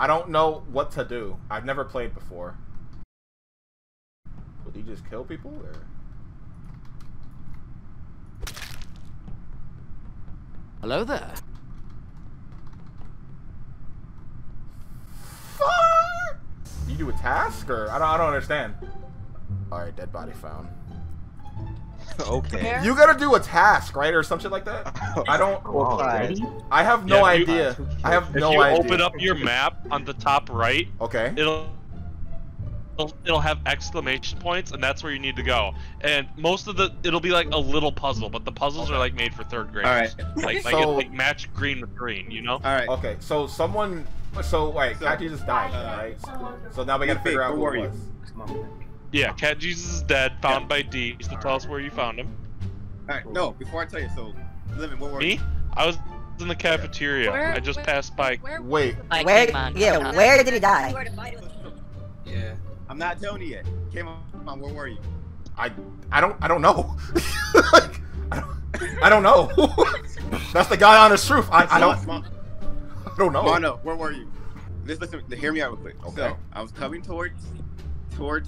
I don't know what to do. I've never played before. Would you just kill people or? Hello there. Fuck! You do a task or I don't understand. All right, dead body found. Okay. You gotta do a task, right, or some shit like that. I don't. I have no idea. I have no idea. If you open up your map on the top right, okay, it'll have exclamation points, and that's where you need to go. And most of the it'll be like a little puzzle, but the puzzles are like made for third graders. All right. Like, so, like match green with green, you know. All right. Okay. So someone, so like Cat Jesus died, right? So now we gotta figure out who it was. Yeah, Cat Jesus is dead, found by D. So tell us where you found him. Alright, no, before I tell you, so, Livin, what were you? Me? I was in the cafeteria. Where, I just passed by. Where did he die? Yeah, I'm not telling you yet. Come on, where were you? I don't know. Like, I don't know. That's the God honest truth. I don't know. Mono, where were you? Just listen, hear me out real quick. Okay. So, I was coming towards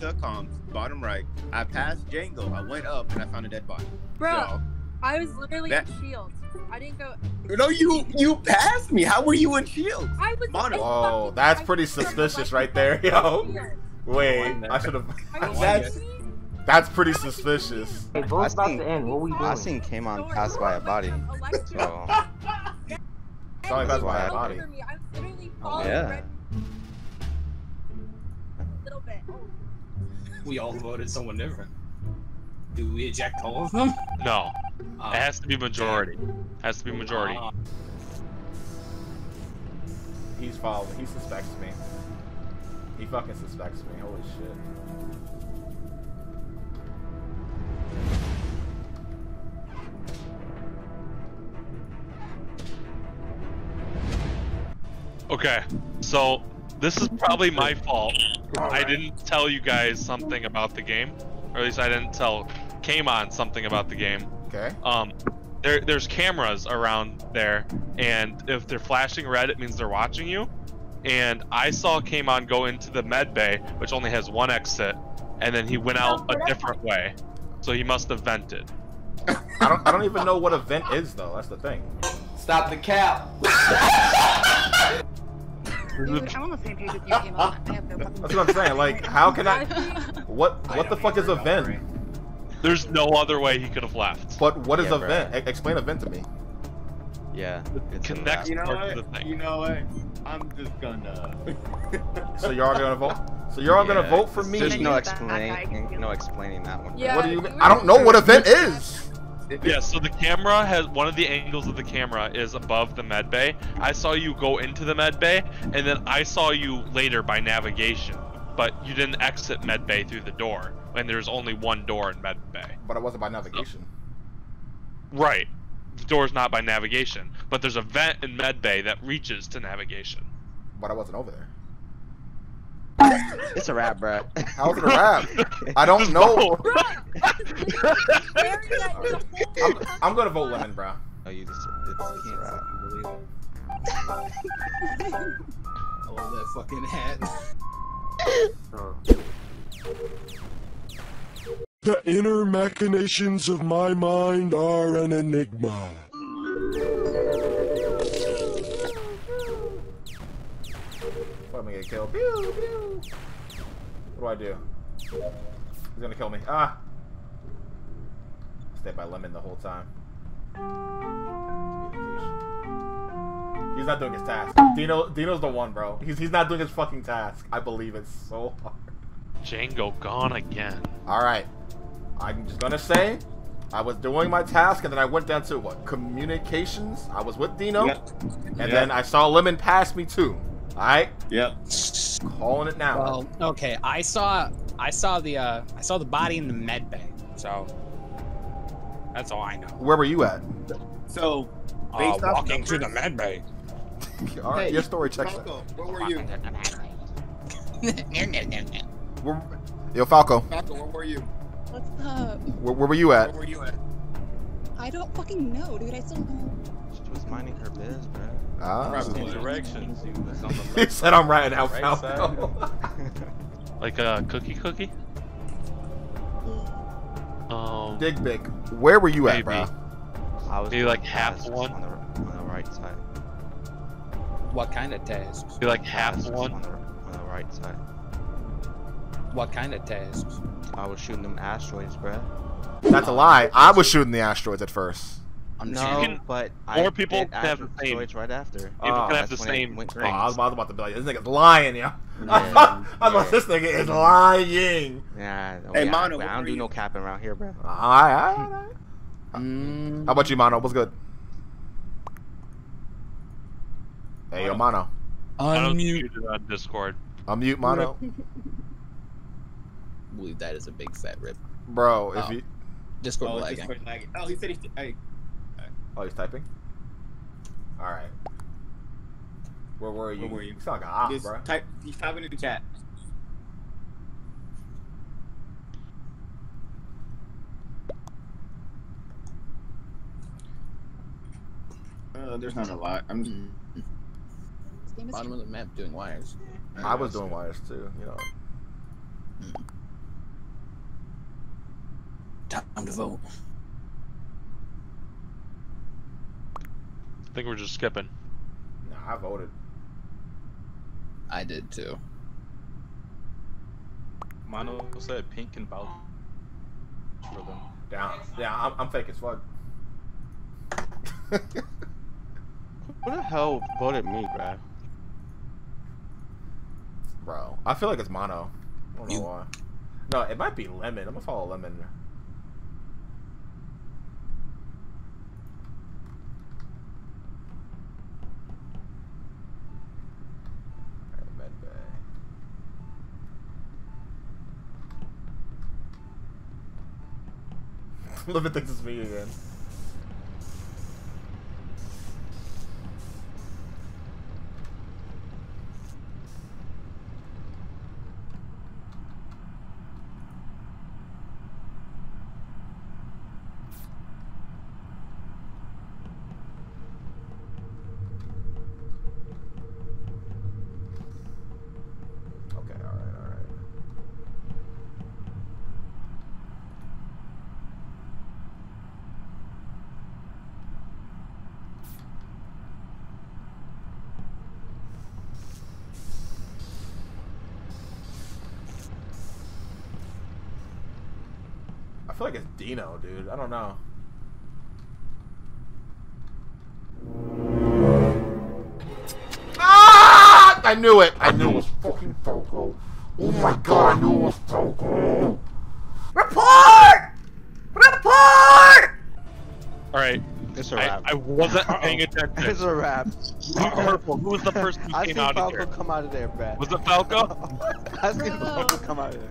the comms, bottom right. I passed Django. I went up and I found a dead body. Bro, so, I was literally in Shields. I didn't go. No, you passed me. How were you in Shields? I was. Oh, that's pretty suspicious right there, yo. Wait, I should have. That's pretty suspicious. Hey, vote's about to end. What we doing? I seen Kamon pass by a body. So. Sorry, passed by a body. I was literally following. Yeah. We all voted someone different. Do we eject all of them? No. It has to be majority. Has to be majority. He's following. He suspects me. He fucking suspects me. Holy shit. Okay. So, this is probably my fault. I didn't tell you guys something about the game, or at least I didn't tell Kamon something about the game. Okay. There's cameras around there, and if they're flashing red, it means they're watching you. And I saw Kamon go into the med bay, which only has one exit, and then he went out a different way. So he must have vented. I don't even know what a vent is though. That's the thing. Stop the cap. Dude, I'm on the same page with you, Kamon. I have no fucking. That's what I'm saying. Like, how can I? What the fuck is a vent? There's no other way he could have left. But what is a vent? Explain a vent to me. Yeah. It connects part of the thing. You know what? I'm just gonna. So you're all gonna vote? So you're all gonna vote for me? There's no explaining. No explaining that one. Yeah. What do you? I don't know what a vent is. Yeah, so the camera has one of the angles of the camera is above the med bay. I saw you go into the med bay, and then I saw you later by navigation, but you didn't exit med bay through the door, and there's only one door in med bay. But it wasn't by navigation. Right, the door's not by navigation, but there's a vent in med bay that reaches to navigation. But I wasn't over there. It's a wrap, bro. How's it a wrap? I don't know. I'm gonna vote Lemon, bro. Oh, you just it's a wrap. I love that fucking hat. The inner machinations of my mind are an enigma. I'm gonna get killed. Pew, pew. What do I do? He's gonna kill me. Ah! Stay by Lemon the whole time. He's not doing his task. Dino's the one, bro. He's not doing his fucking task. I believe it's so hard. Django gone again. Alright. I'm just gonna say, I was doing my task, and then I went down to, what, communications? I was with Dino, and then I saw Lemon pass me too. Alright. Yep. Calling it now. Well, okay. I saw the body in the med bay. So that's all I know. Where were you at? So based off walking through the med bay. All right, hey, your story checks out. Where were you? Yo, Falco. Falco, where were you? What's up? Where were you at? I don't fucking know, dude. I still don't know. She was minding her biz, bro. Probably directions. He said I'm riding alfalfa. Right like a cookie. Dig Big, where were you maybe at, bro? I was maybe like half one on the right side. What kind of tasks? Be like half one on the right side. What kind of tasks? I was shooting them asteroids, bro. That's a lie. I was shooting the asteroids at first. No, but more people have the same right after. People can have the same. Oh, I was about to be like, this nigga's lying, yo. I was like, this nigga is lying. Yeah. Hey, Mono, I don't do no capping around here, bro. Alright. How about you, Mono? What's good? Hey, yo, Mono. Unmute on Discord. Unmute, Mono. I believe that is a big fat rip, bro. If you Discord lagging. Oh, he said he. Hey. Oh, he's typing? Alright. Where were you? You sound like an op, bro. He's typing in the chat. There's not a lot. I'm just... Bottom of the map doing wires. I was doing wires too, you know. Time to vote. I think we're just skipping. Nah, I voted. I did too. Mono said pink and bow for them. Down. Yeah, I'm fake as fuck. Who the hell voted me, bruh? Bro, I feel like it's Mono. I don't know why. No, it might be Lemon. I'm gonna follow Lemon. Lemon thinks it's me again. I feel like it's Dino, dude. I don't know. Ah! I knew it. I knew it was fucking Foco. Oh my god, I knew it was Foco. Report! Report! Alright. It's a wrap. I wasn't paying attention. It's a wrap. Purple. Who was the person who came out of here? I seen Falco come out of there, Brad. Was it Falco? I seen Falco come out of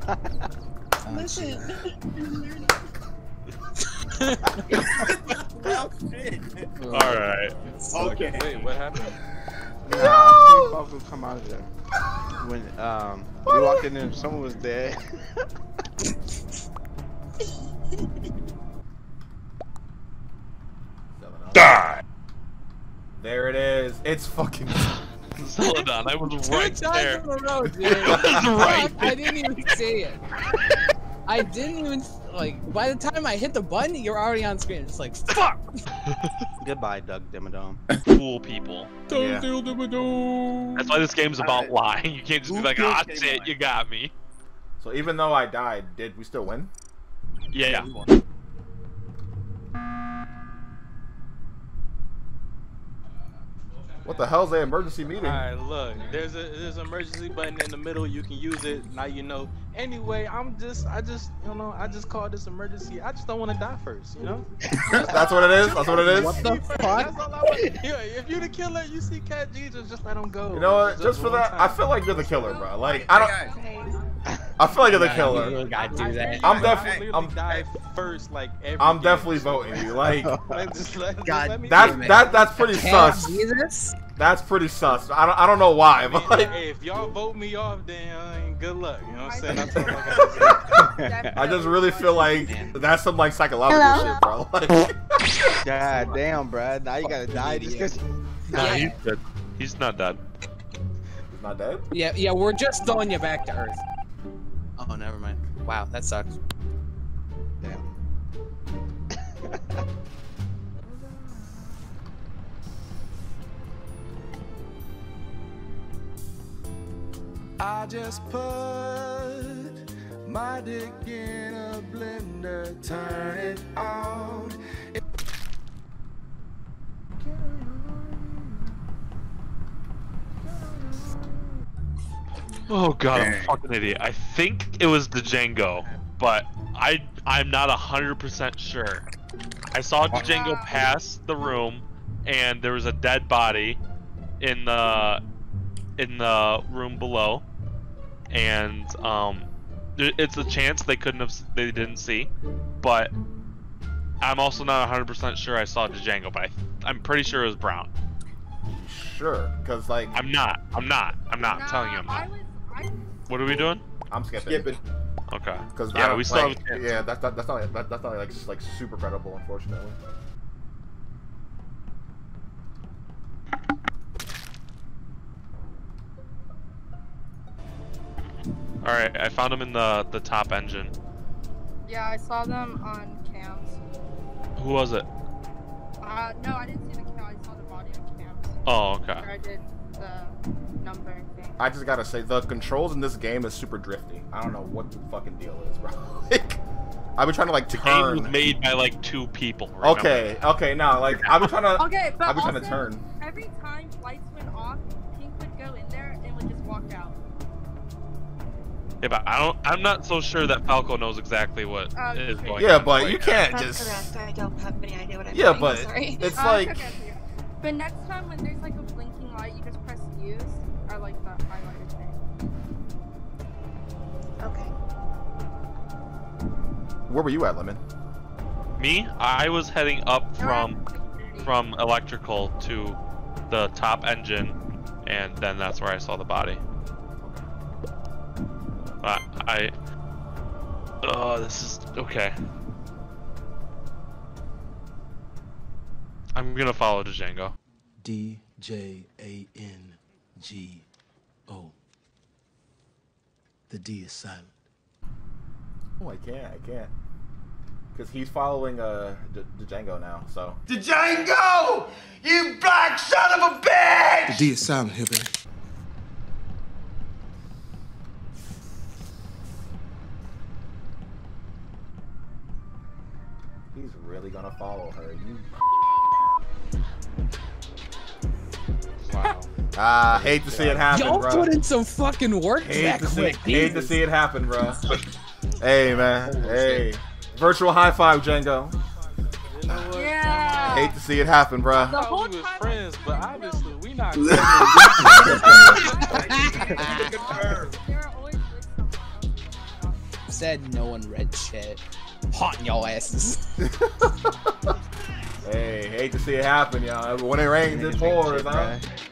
there. Listen. Oh, shit. Alright. Okay. Wait, what happened? No! Falco come out of there. When we walked in and someone was dead. Die! There it is. It's fucking Celadon. I was right there. Row, dude. I was right there. I didn't even see it. I didn't even, like, by the time I hit the button, you're already on screen. It's like, fuck! Goodbye, Doug Dimmadome. Fool people. Doug Dimmadome. That's why this game's about lying. You can't just be like, ah, that's it, you got me. So even though I died, did we still win? Yeah. What the hell's that emergency meeting? Alright, look, there's an emergency button in the middle, you can use it, now you know. Anyway, I just, you know, I just called this emergency, I just don't want to die first, you know? That's what it is? That's what it is? What the fuck? That's all I want. If you're the killer, you see Cat Jesus, just let him go. You know what, just for that, I feel like you're the killer, bro. Like, I feel like you're the killer. You gotta do that. I'm definitely voting you. Like, God, that's pretty sus. That's pretty sus. I don't know why, but like, hey, if y'all vote me off, then good luck. You know what I'm saying? I'm talking like I just really feel like that's some like psychological shit, bro. Like, God damn, bro. Now you gotta die. No, he's dead. He's not dead. He's not dead? Yeah, yeah. We're just throwing you back to Earth. Oh, never mind. Wow, that sucks. Damn. I just put my dick in a blender, turn it on. Oh god, I'm a fucking idiot. I think it was the Django, but I'm not 100% sure. I saw the Django pass the room, and there was a dead body in the room below. And it's a chance they didn't see, but I'm also not 100% sure I saw Django, but I'm pretty sure it was Brown. Sure, because like I'm not nah, telling you I'm not. What are we doing? I'm skipping. Okay. Because yeah, we still have a chance. Yeah, that's not like just like super credible, unfortunately. Alright, I found them in the top engine. Yeah, I saw them on cams. Who was it? No, I didn't see the cam, I saw the body on cams. Oh, okay. Or I did the number thing. I just gotta say, the controls in this game is super drifty. I don't know what the fucking deal is, bro. Like, I've been trying to like turn. The game was made by like two people, remember? Okay, okay, no, like, I've been trying to, okay, but I've been also, trying to turn. Every time lights went off, Pink would go in there and would just walk out. Yeah, but I'm not so sure that Falco knows exactly what is going on. Yeah, but you can't just. That's correct. I don't have any idea what I'm doing. Yeah, but sorry. It's like. Okay, okay. But next time when there's like a blinking light, you just press use. I like that highlighter thing. Okay. Where were you at, Lemon? Me? I was heading up from electrical to the top engine, and then that's where I saw the body. This is okay. I'm gonna follow Django. D-J-A-N-G-O. The D is silent. Oh, I can't. Cause he's following Django now, so. Django! You black son of a bitch! The D is silent, hippie. He's really gonna follow her, you. Wow. Ah, hate to see it happen, bro. Y'all put in some fucking work that quick. Hate to see it happen, bro. Hey, man. Hey. Virtual high five, Django. Yeah. Hate to see it happen, bro. The whole time we were friends, but obviously we not. Said no one read shit. Haunting y'all asses. Hey, hate to see it happen, y'all. When it rains, it pours, huh?